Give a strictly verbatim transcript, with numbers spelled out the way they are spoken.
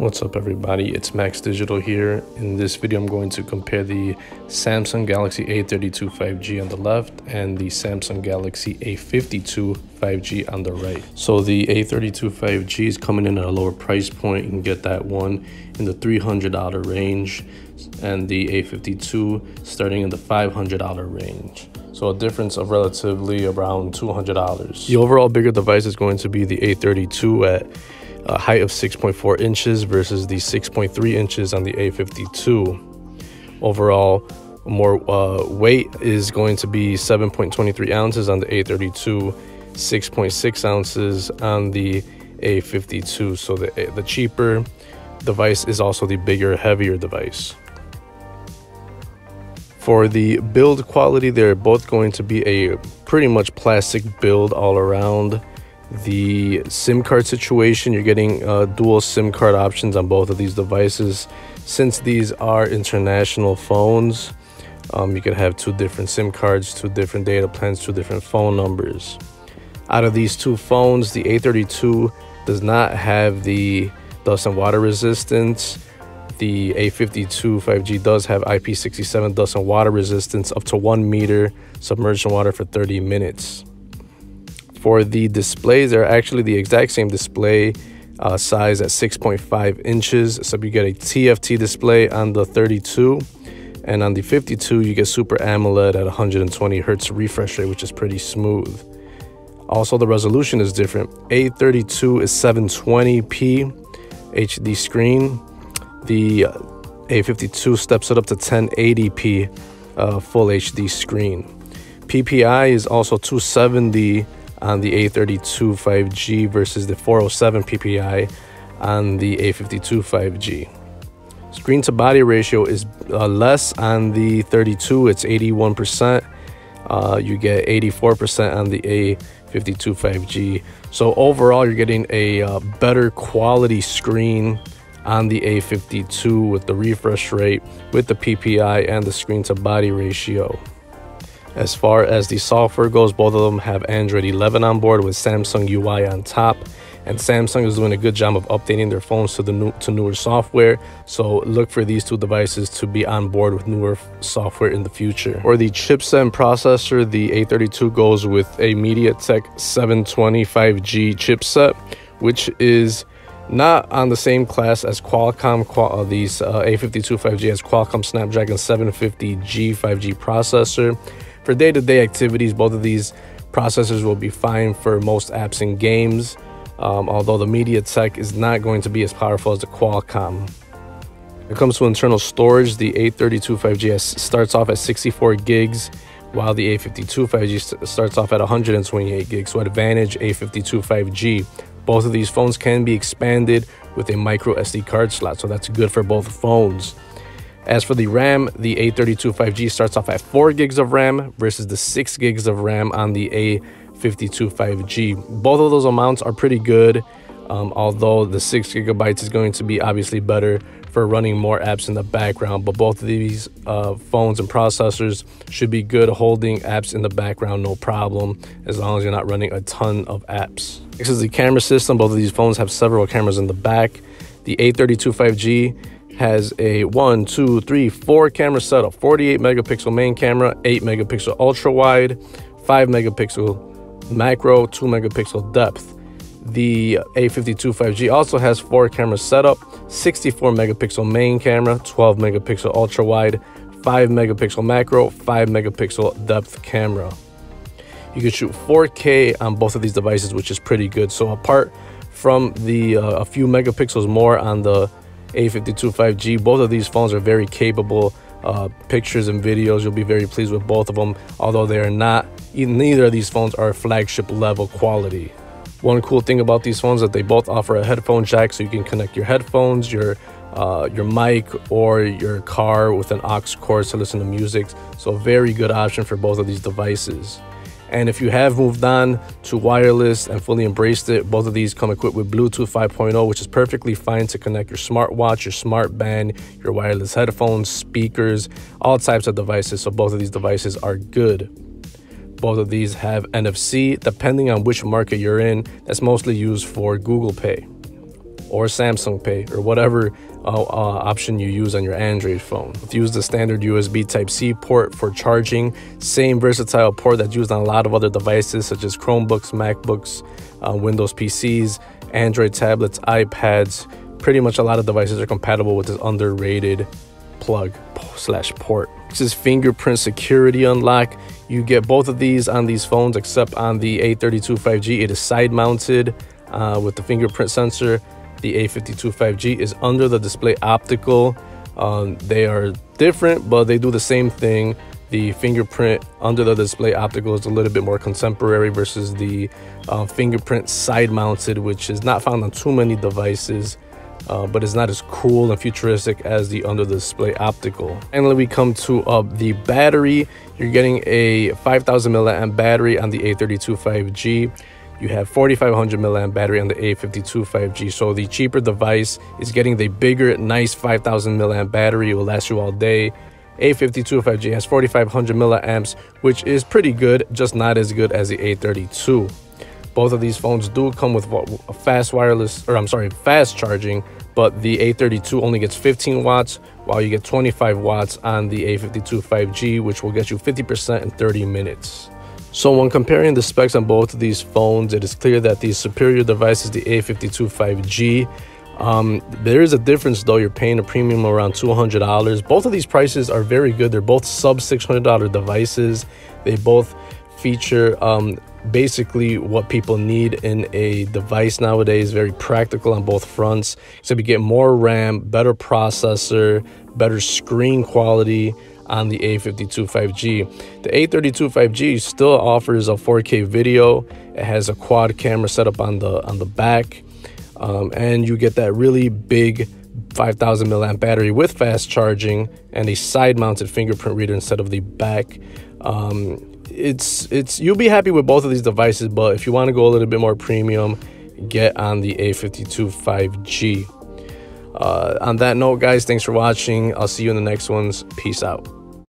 What's up everybody, it's Max Digital here. In this video I'm going to compare the Samsung Galaxy A thirty-two five G on the left and the Samsung Galaxy A fifty-two five G on the right. So the A thirty-two five G is coming in at a lower price point. You can get that one in the three hundred dollar range and the A fifty-two starting in the five hundred dollar range. So a difference of relatively around two hundred dollars. The overall bigger device is going to be the A thirty-two at a height of six point four inches versus the six point three inches on the A fifty-two. Overall, more uh, weight is going to be seven point two three ounces on the A thirty-two, six point six ounces on the A fifty-two. So the, the cheaper device is also the bigger, heavier device. For the build quality, they're both going to be a pretty much plastic build all around. The SIM card situation, you're getting uh, dual SIM card options on both of these devices. Since these are international phones, um, you could have two different SIM cards, two different data plans, two different phone numbers. Out of these two phones, the A thirty-two does not have the dust and water resistance. The A fifty-two five G does have I P sixty-seven dust and water resistance up to one meter submerged in water for thirty minutes. For the displays, they're actually the exact same display uh, size at six point five inches. So you get a T F T display on the thirty-two, and on the fifty-two, you get Super AMOLED at one hundred twenty hertz refresh rate, which is pretty smooth. Also, the resolution is different. A thirty-two is seven twenty p H D screen. The A fifty-two steps it up to ten eighty p uh, full H D screen. P P I is also two seventy on the A thirty-two five G versus the four oh seven P P I on the A fifty-two five G. Screen to body ratio is uh, less on the thirty-two, it's eighty-one percent. Uh, you get eighty-four percent on the A fifty-two five G. So overall, you're getting a uh, better quality screen on the A fifty-two with the refresh rate, with the P P I, and the screen to body ratio. As far as the software goes, both of them have Android eleven on board with Samsung U I on top, and Samsung is doing a good job of updating their phones to the new, to newer software, so look for these two devices to be on board with newer software in the future. For the chipset and processor, the A thirty-two goes with a MediaTek seven twenty five G chipset, which is not on the same class as Qualcomm. Qual these uh, A fifty-two five G has Qualcomm Snapdragon seven fifty G five G processor. For day-to-day activities, both of these processors will be fine for most apps and games, um, although the MediaTek is not going to be as powerful as the Qualcomm. When it comes to internal storage, the A thirty-two five G has, starts off at sixty-four gigs, while the A fifty-two five G starts off at one hundred twenty-eight gigs. So advantage A fifty-two five G. Both of these phones can be expanded with a micro S D card slot, so that's good for both phones. As for the RAM, the A thirty-two five G starts off at four gigs of RAM versus the six gigs of RAM on the A fifty-two five G. Both of those amounts are pretty good, um, although the six gigabytes is going to be obviously better for running more apps in the background, but both of these uh, phones and processors should be good holding apps in the background, no problem, as long as you're not running a ton of apps. Next is the camera system. Both of these phones have several cameras in the back. The A thirty-two five G has a one, two, three, four camera setup, forty-eight megapixel main camera, eight megapixel ultra wide, five megapixel macro, two megapixel depth. The A fifty-two five G also has four camera setup, sixty-four megapixel main camera, twelve megapixel ultra wide, five megapixel macro, five megapixel depth camera. You can shoot four K on both of these devices, which is pretty good. So apart from the uh, a few megapixels more on the A fifty-two five G, both of these phones are very capable uh, pictures and videos. You'll be very pleased with both of them, although they are not, neither of these phones are flagship level quality. One cool thing about these phones is that they both offer a headphone jack, so you can connect your headphones, your uh, your mic, or your car with an aux cord to listen to music. So a very good option for both of these devices. And if you have moved on to wireless and fully embraced it, both of these come equipped with Bluetooth five point oh, which is perfectly fine to connect your smartwatch, your smart band, your wireless headphones, speakers, all types of devices. So both of these devices are good. Both of these have N F C, depending on which market you're in. That's mostly used for Google Pay. or Samsung Pay or whatever uh, uh, option you use on your Android phone. Use the standard U S B Type-C port for charging, same versatile port that's used on a lot of other devices such as Chromebooks, MacBooks, uh, Windows P Cs, Android tablets, iPads. Pretty much a lot of devices are compatible with this underrated plug slash port. This is fingerprint security unlock. You get both of these on these phones, except on the A thirty-two five G, it is side mounted uh, with the fingerprint sensor. The A fifty-two five G is under the display optical. Um, they are different, but they do the same thing. The fingerprint under the display optical is a little bit more contemporary versus the uh, fingerprint side mounted, which is not found on too many devices. Uh, but it's not as cool and futuristic as the under the display optical. Finally, we come to uh, the battery. You're getting a five thousand milliamp battery on the A thirty-two five G. You have forty-five hundred milliamp battery on the A fifty-two five G. So the cheaper device is getting the bigger, nice five thousand milliamp battery. It will last you all day. A fifty-two five G has forty-five hundred milliamps, which is pretty good, just not as good as the A thirty-two. Both of these phones do come with fast wireless, or I'm sorry, fast charging, but the A thirty-two only gets fifteen watts, while you get twenty-five watts on the A fifty-two five G, which will get you fifty percent in thirty minutes. So when comparing the specs on both of these phones, it is clear that the superior device is the A fifty-two five G. Um, there is a difference though. You're paying a premium around two hundred dollars. Both of these prices are very good. They're both sub six hundred dollar devices. They both feature um, basically what people need in a device nowadays. Very practical on both fronts. So we get more RAM, better processor, better screen quality on the A fifty-two five G. The A thirty-two five G still offers a four K video. It has a quad camera setup on the on the back, um, and you get that really big five thousand milliamp battery with fast charging and a side-mounted fingerprint reader instead of the back. Um, it's it's you'll be happy with both of these devices, but if you want to go a little bit more premium, get on the A fifty-two five G. Uh on that note, guys, thanks for watching. I'll see you in the next ones. Peace out.